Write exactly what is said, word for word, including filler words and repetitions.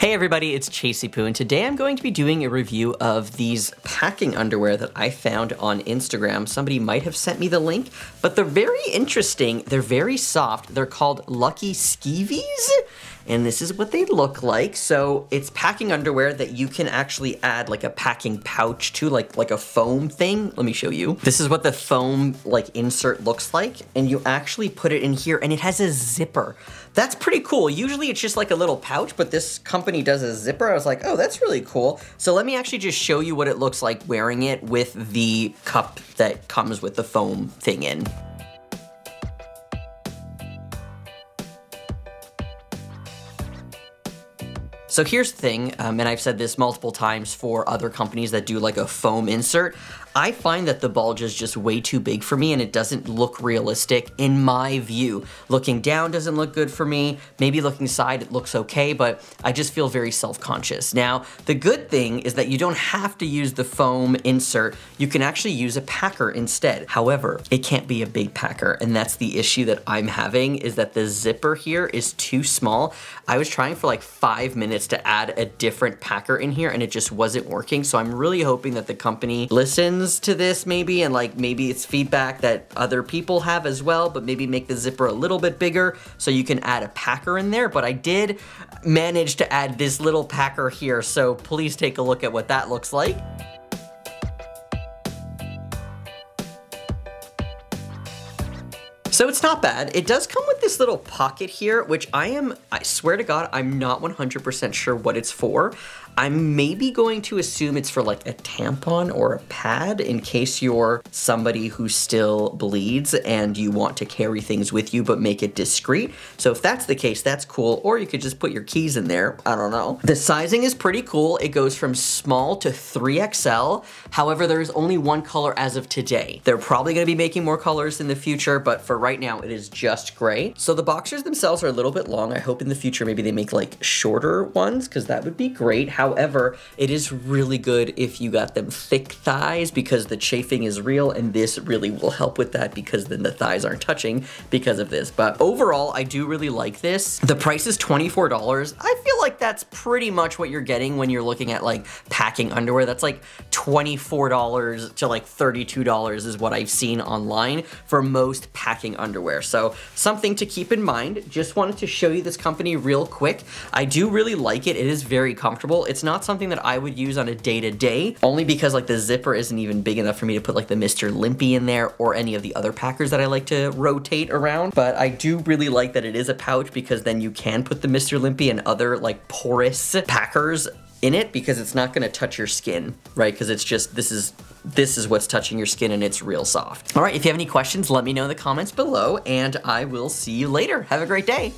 Hey everybody, it's Chasey Pooh, and today I'm going to be doing a review of these packing underwear that I found on Instagram. Somebody might have sent me the link, but they're very interesting. They're very soft. They're called Lucky Skivvies, and this is what they look like. So it's packing underwear that you can actually add like a packing pouch to, like, like a foam thing. Let me show you. This is what the foam like insert looks like, and you actually put it in here, and it has a zipper. That's pretty cool. Usually it's just like a little pouch, but this company does a zipper. I was like, oh, that's really cool. So let me actually just show you what it looks like wearing it with the cup that comes with the foam thing in. So here's the thing, um, and I've said this multiple times for other companies that do like a foam insert. I find that the bulge is just way too big for me and it doesn't look realistic in my view. Looking down doesn't look good for me. Maybe looking side, it looks okay, but I just feel very self-conscious. Now, the good thing is that you don't have to use the foam insert. You can actually use a packer instead. However, it can't be a big packer, and that's the issue that I'm having, is that the zipper here is too small. I was trying for like five minutes to add a different packer in here and it just wasn't working. So I'm really hoping that the company listens to this maybe, and like maybe it's feedback that other people have as well, but maybe make the zipper a little bit bigger so you can add a packer in there. But I did manage to add this little packer here, so please take a look at what that looks like. So it's not bad. It does come with this little pocket here, which I am, I swear to God, I'm not one hundred percent sure what it's for. I'm maybe going to assume it's for like a tampon or a pad in case you're somebody who still bleeds and you want to carry things with you but make it discreet. So if that's the case, that's cool. Or you could just put your keys in there. I don't know. The sizing is pretty cool. It goes from small to three X L. However, there is only one color as of today. They're probably going to be making more colors in the future, but for right now, it is just gray. So the boxers themselves are a little bit long. I hope in the future maybe they make like shorter ones, because that would be great. How However, it is really good if you got them thick thighs, because the chafing is real, and this really will help with that because then the thighs aren't touching because of this. But overall, I do really like this. The price is twenty-four dollars. I feel like that's pretty much what you're getting when you're looking at like packing underwear. That's like twenty-four dollars to like thirty-two dollars is what I've seen online for most packing underwear. So something to keep in mind. Just wanted to show you this company real quick. I do really like it. It is very comfortable. It's It's not something that I would use on a day-to-day, only because like the zipper isn't even big enough for me to put like the Mister Limpy in there or any of the other packers that I like to rotate around. But I do really like that it is a pouch, because then you can put the Mister Limpy and other like porous packers in it, because it's not gonna touch your skin, right? Because it's just, this is this is what's touching your skin, and it's real soft. All right, if you have any questions, let me know in the comments below, and I will see you later. Have a great day.